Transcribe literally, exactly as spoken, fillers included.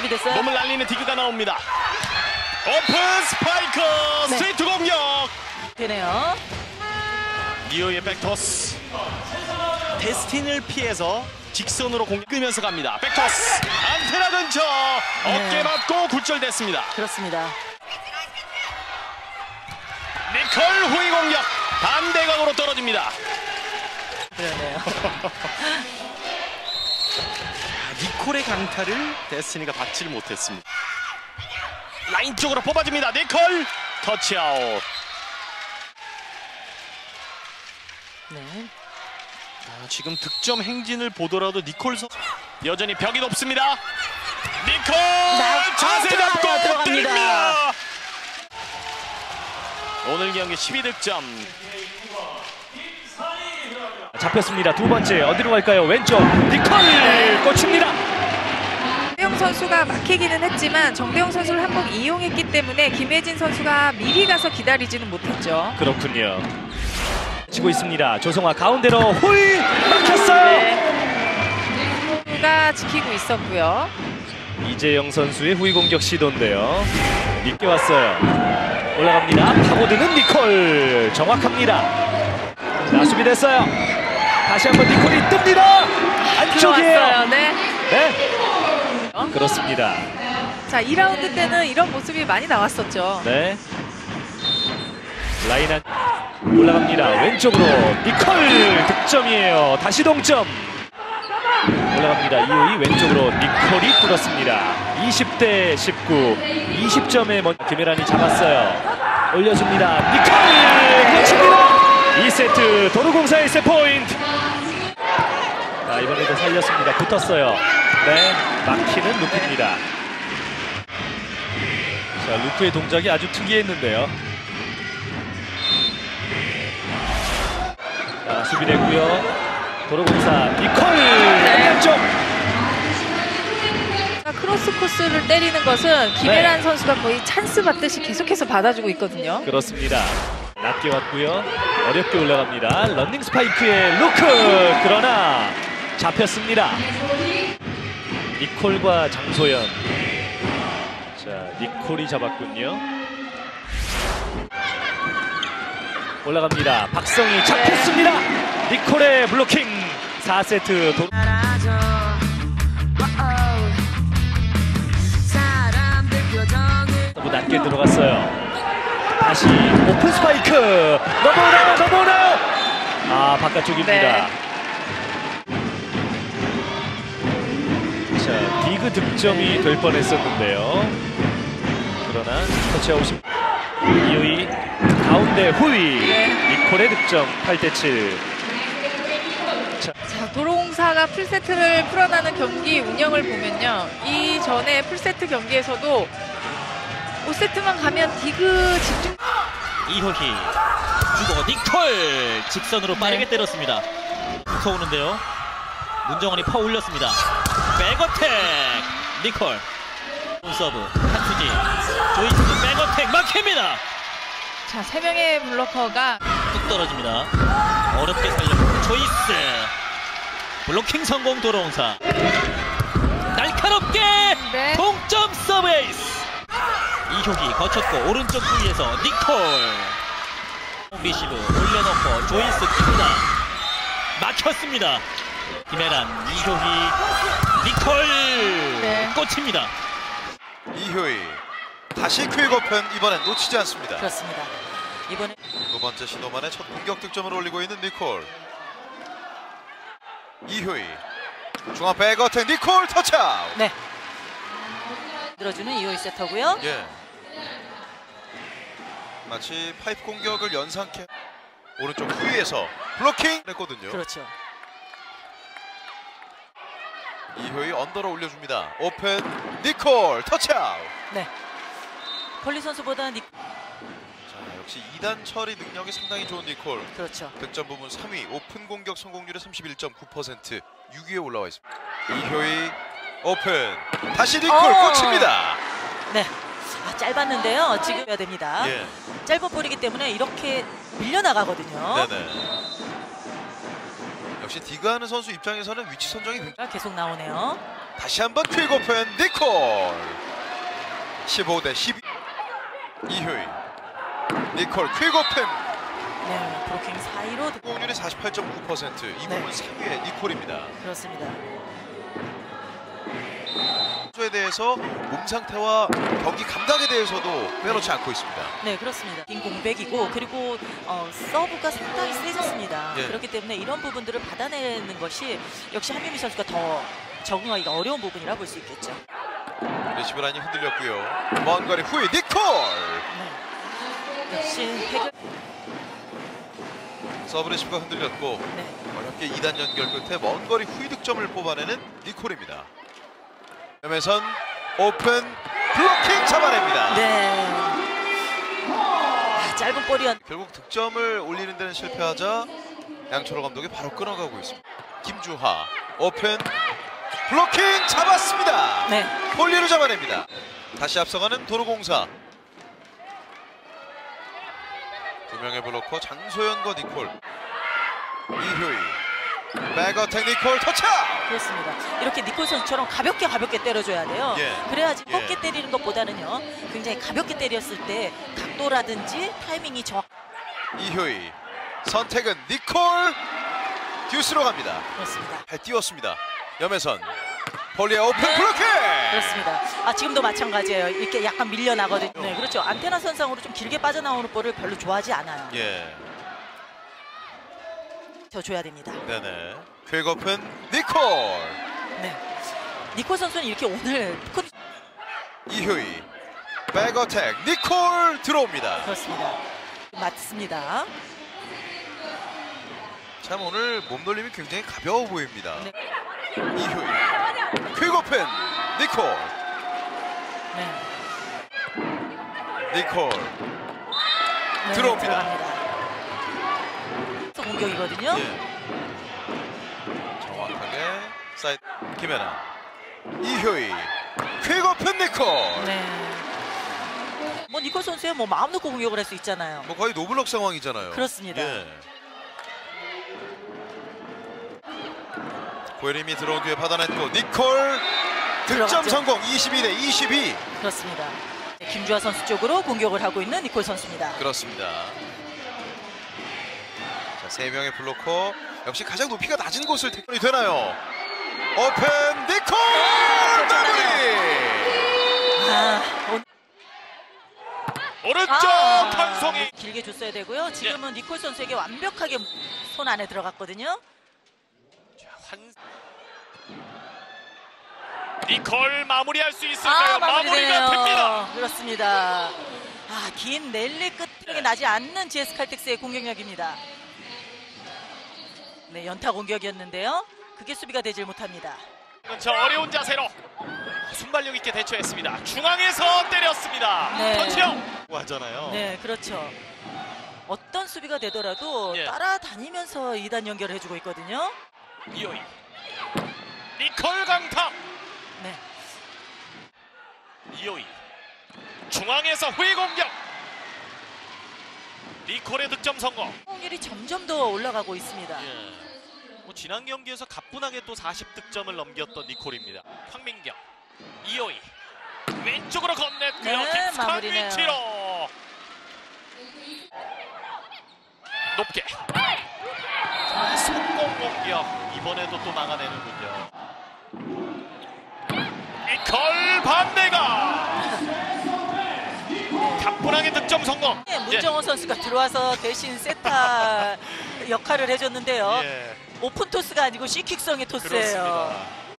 수비됐어요. 몸을 날리는 디그가 나옵니다. 오픈 스파이크 네. 스트레이트 공격 되네요. 이효희의 백토스 데스틴을 피해서 직선으로 공격 끌면서 갑니다. 백토스 안테나 근처 어깨 네. 맞고 굴절됐습니다. 그렇습니다. 니콜 후위 공격 반대각으로 떨어집니다. 그러네요. 니콜의 강타를 데스티니가 받지를 못했습니다. 라인 쪽으로 뽑아줍니다. 니콜 터치아웃. 네. 아, 지금 득점 행진을 보더라도 니콜 선 여전히 벽이 높습니다. 니콜 자세 잡고 뜹니다. 오늘 경기 십이 득점. 잡혔습니다. 두 번째 어디로 갈까요? 왼쪽 니콜 꽂힙니다. 정대용 선수가 막히기는 했지만 정대용 선수를 한 번 이용했기 때문에 김혜진 선수가 미리 가서 기다리지는 못했죠. 그렇군요. 치고 있습니다. 조성아 가운데로 호이 막혔어요. 네. 선수가 지키고 있었고요. 이재영 선수의 후위 공격 시도인데요. 늦게 왔어요. 올라갑니다. 파고드는 니콜 정확합니다. 자 수비됐어요. 다시 한번 니콜이 뜹니다. 안쪽이에요. 네. 네. 어? 그렇습니다. 자, 이 라운드 때는 이런 모습이 많이 나왔었죠. 네. 라인 안 올라갑니다. 왼쪽으로 니콜 득점이에요. 다시 동점. 올라갑니다. 이효희 왼쪽으로 니콜이 뚫었습니다. 이십 대 십구. 이십 점에 먼저 김혜란이 잡았어요. 올려줍니다. 니콜 꽂힙니다. 이 세트 도로공사의 세 포인트. 자, 이번에도 살렸습니다. 붙었어요. 네, 막히는 루크입니다. 자, 루크의 동작이 아주 특이했는데요. 자, 수비됐고요. 도로공사 니콜 왼쪽. 크로스 코스를 때리는 것은 김혜란 네. 선수가 거의 찬스 받듯이 계속해서 받아주고 있거든요. 그렇습니다. 낮게 왔고요. 어렵게 올라갑니다. 런닝 스파이크의 루크! 그러나 잡혔습니다. 니콜과 장소연. 자, 니콜이 잡았군요. 올라갑니다. 박성희 잡혔습니다. 니콜의 블로킹 사 세트. 도... 너무 낮게 들어갔어요. 다시 오픈 스파이크 넘어오나요 넘어오나요 아 바깥쪽입니다. 네. 자 디그 득점이 될 뻔했었는데요. 그러나 터치하고 싶 이효희 가운데 후위 네. 니콜의 득점 팔 대 칠. 자. 자 도로공사가 풀세트를 풀어나는 경기 운영을 보면요 이전에 풀세트 경기에서도 오 세트만 가면 디그 집중. 이효희 주고 니콜 직선으로 빠르게 네. 때렸습니다. 무서우는데요. 문정원이 퍼 올렸습니다. 백어택 니콜 서브 한투지 조이스 백어택 막힙니다. 자 세 명의 블로커가 뚝 떨어집니다. 어렵게 살려고 조이스 블로킹 성공 도로공사 날카롭게 네. 동점 서브에이스. 이효희 거쳤고 오른쪽 부위에서 니콜 리시브 올려놓고 조이스 킵니다. 막혔습니다. 김혜란 이효희 니콜 네. 꽂힙니다. 이효희 다시 퀵오픈 이번엔 놓치지 않습니다. 그렇습니다. 이번에 두 번째 시도만에 첫 공격 득점을 올리고 있는 니콜 이효희 중앙 백어택 니콜 터치아웃. 네. 들어주는 이효희 세터고요. 예. 마치 파이프 공격을 연상케 오른쪽 후위에서 블로킹 했거든요. 그렇죠. 이효희 언더로 올려줍니다. 오픈 니콜 터치아웃. 네. 폴리 선수보다 니... 자, 역시 이 단 처리 능력이 상당히 좋은 니콜. 그렇죠. 득점 부분 삼 위 오픈 공격 성공률이 삼십일 점 구 퍼센트 육 위에 올라와 있습니다. 이효희 오픈 다시 니콜 어 꽂힙니다. 네. 아, 짧았는데요. 지금 해야 됩니다. 예. 짧은 볼이기 때문에 이렇게 밀려나가거든요. 네네. 역시 디그하는 선수 입장에서는 위치 선정이 계속 나오네요. 다시 한번 퀵오픈 니콜. 십오 대 십이. 이효희 니콜 퀵오픈. 네, 브로킹 사이로 성공률이 사십팔 점 구 퍼센트. 이 부분 삼 위의 니콜입니다. 그렇습니다. 선수에 대해서 몸 상태와 경기 감각에 대해서도 빼놓지 않고 있습니다. 네, 그렇습니다. 긴 공백이고 그리고 어, 서브가 상당히 세졌습니다. 네. 그렇기 때문에 이런 부분들을 받아내는 것이 역시 한민규 선수가 더 적응하기가 어려운 부분이라 볼 수 있겠죠. 레시브 라인이 흔들렸고요. 먼 거리 후위 니콜! 네. 역시 해결... 서브 레시브가 흔들렸고 네. 어렵게 이 단 연결 끝에 먼 거리 후위 득점을 뽑아내는 니콜입니다. 점에선 오픈 블로킹 잡아냅니다. 네. 아, 짧은 볼이었. 결국 득점을 올리는 데는 실패하자 양철호 감독이 바로 끊어가고 있습니다. 김주하 오픈 블로킹 잡았습니다. 네. 볼리로 잡아냅니다. 다시 앞서가는 도로공사. 두 명의 블로커 장소연과 니콜. 이효희. 백어택 니콜 터치아웃! 그렇습니다. 이렇게 니콜 선수처럼 가볍게 가볍게 때려줘야 돼요. 예. 그래야지 뻗게 예. 때리는 것보다는요. 굉장히 가볍게 때렸을 때 각도라든지 타이밍이 정확. 이효희 선택은 니콜 듀스로 갑니다. 그렇습니다. 잘 띄웠습니다. 염혜선 볼리에 오픈 네. 블로킹! 그렇습니다. 아 지금도 마찬가지예요. 이렇게 약간 밀려나거든요. 네, 그렇죠. 안테나 선상으로 좀 길게 빠져나오는 볼을 별로 좋아하지 않아요. 예. 더 줘야 됩니다. 네네. 퀵오픈 니콜. 네. 니콜 선수는 이렇게 오늘 이효희 백어택 니콜 들어옵니다. 그렇습니다. 맞습니다. 참 오늘 몸돌림이 굉장히 가벼워 보입니다. 네. 이효희 퀵오픈 니콜. 네. 니콜 네, 들어옵니다. 들어갑니다. 공격이거든요. 예. 정확하게 사이드 김혜란 이효희 퀵오픈 니콜. 네. 뭐 니콜 선수야 뭐 마음 놓고 공격을 할 수 있잖아요. 뭐 거의 노블럭 상황이잖아요. 그렇습니다. 예. 고혜림이 들어온 뒤에 받아냈고 니콜 득점 성공 이십이 대 이십이. 그렇습니다. 김주하 선수 쪽으로 공격을 하고 있는 니콜 선수입니다. 그렇습니다. 세 명의 블로커 역시 가장 높이가 낮은 곳을 택이 되나요? 오픈 니콜 더블이. 아, 오른쪽 한송이 아, 길게 줬어야 되고요. 지금은 예. 니콜 선수에게 완벽하게 손 안에 들어갔거든요. 자, 환... 니콜 마무리할 수 있을까요? 아, 마무리가 됩니다. 그렇습니다. 아, 긴 랠리 끝이 나지 않는 지에스 칼텍스의 공격력입니다. 네, 연타 공격이었는데요. 그게 수비가 되질 못합니다. 저 어려운 자세로 순발력 있게 대처했습니다. 중앙에서 때렸습니다. 네. 터치형 하잖아요. 네, 그렇죠. 어떤 수비가 되더라도 예. 따라다니면서 이 단 연결을 해주고 있거든요. 이효희 니콜 강타. 네. 이효희 중앙에서 후위 공격. 니콜의 득점 성공. 성공률이 점점 더 올라가고 있습니다. 예. 뭐 지난 경기에서 가뿐하게 또 사십 득점을 넘겼던 니콜입니다. 황민경, 이효희 왼쪽으로 건넸고요. 네, 마무리네요. 위치로. 높게. 자, 성공 공격. 이번에도 또 막아내는군요. 니콜 반대가. 가뿐하게 득점 성공. 네, 문정호 예. 선수가 들어와서 대신 세타 역할을 해줬는데요. 예. 오픈 토스가 아니고 시킥성의 토스예요. 그렇습니다.